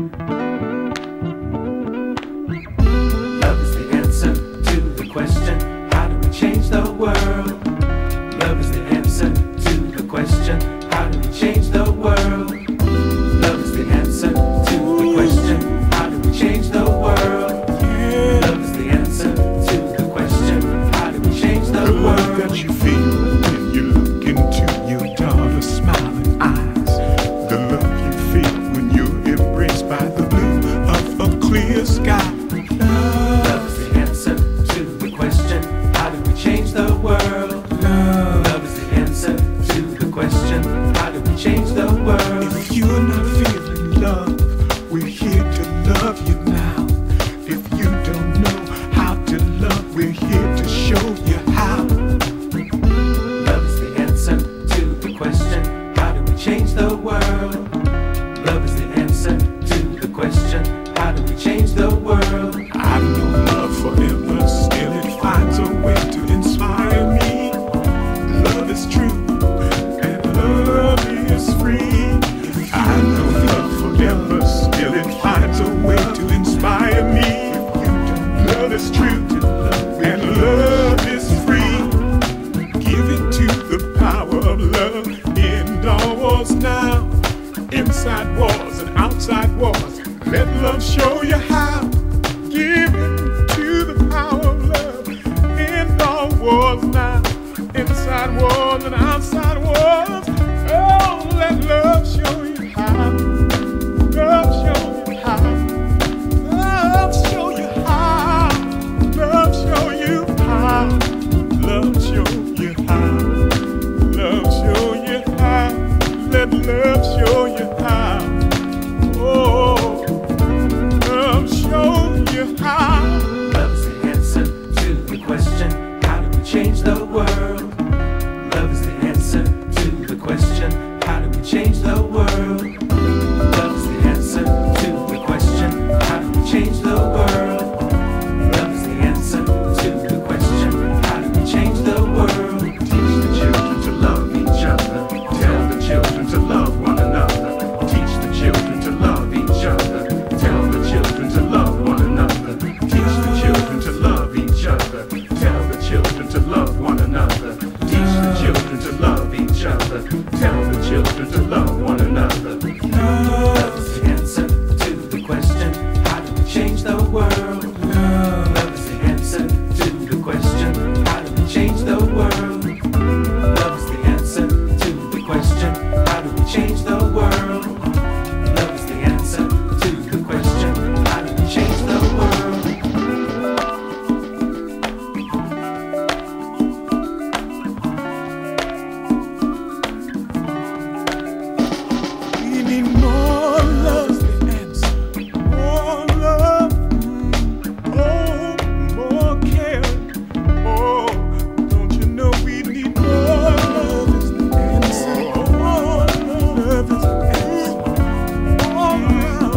Love is the answer to the question, how do we change the world? Love is the answer to the question, how do we change the world? Love is the answer to the question, how do we change the world? Love is the answer to the question, how do we change the world? Love that you feel when you look into your daughter's smiling eyes, the love you feel when you're embraced by the blue of a clear sky. Love is the answer to the question, how do we change the world? Love is the answer to the question, how do we change the world? If you're not feeling love, we're here to love you now. If you don't know how to love, we're here to show you how. Love is the answer to the question, how do we change the world? Love is the answer to the question, how do we change the world? I've known love forever, still it finds a way to inspire me. Love is true, and love is free. I know love forever, still it finds a way to inspire me. Love is true, and love is free. Give it to the power of love, indoors now, inside walls and outside walls. Let love show you how. Give it to the power of love, indoor walls now, inside walls and outside walls. Oh, let love show you how. Love show you how. Love show you how. Love show you how. Love show you how. Love show you how. Let love show you how. Oh, love show you how. Love is the answer to the question, how do we change the world? Love is the answer to the question, how do we change the world? Love is the answer to the question, how do we change the world? Love is the answer to the question, how do we change the world? Teach the children to love each other. Tell the children to love one another. Teach the children to love each other. Tell the children to love one another. Teach the children to love each other. Tell the children to love one another. Teach the children to love each other. Tell the children to love one another. Love is the answer to the question, how do we change the world? Love is the answer to the question, how do we change the world? Love is the answer to the question, how do we change the world? Love is the answer to the question, how do we change the world? We need more love, the answer. More love, oh, more care. Oh, don't you know we need more love? Is the answer. More love is the answer. All around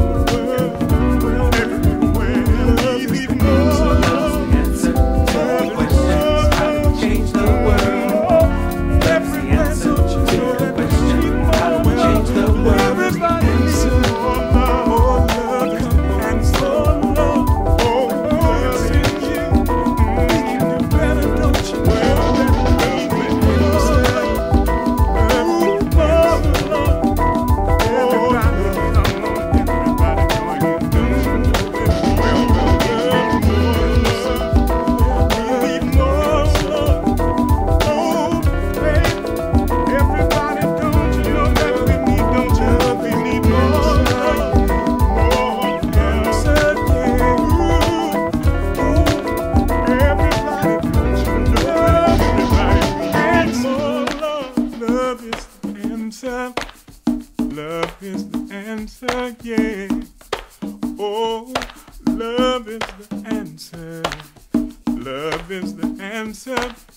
the world, everywhere. We need more love. Love is the answer to the question, how do we change the world? Love is the answer to the question, how do we change the world? Everybody needs more love. More love is the answer. Oh, love is in you. We can do better, don't you know? We need more love. Ooh, more love. Everybody love. Everybody going We need more love. Oh, babe. Everybody, don't you know that we need, don't you know we need more love? More love. Ooh, everybody, don't you know that everybody needs more love? Love is the answer. Love is the answer, yeah. Oh, love is the answer. Love is the answer.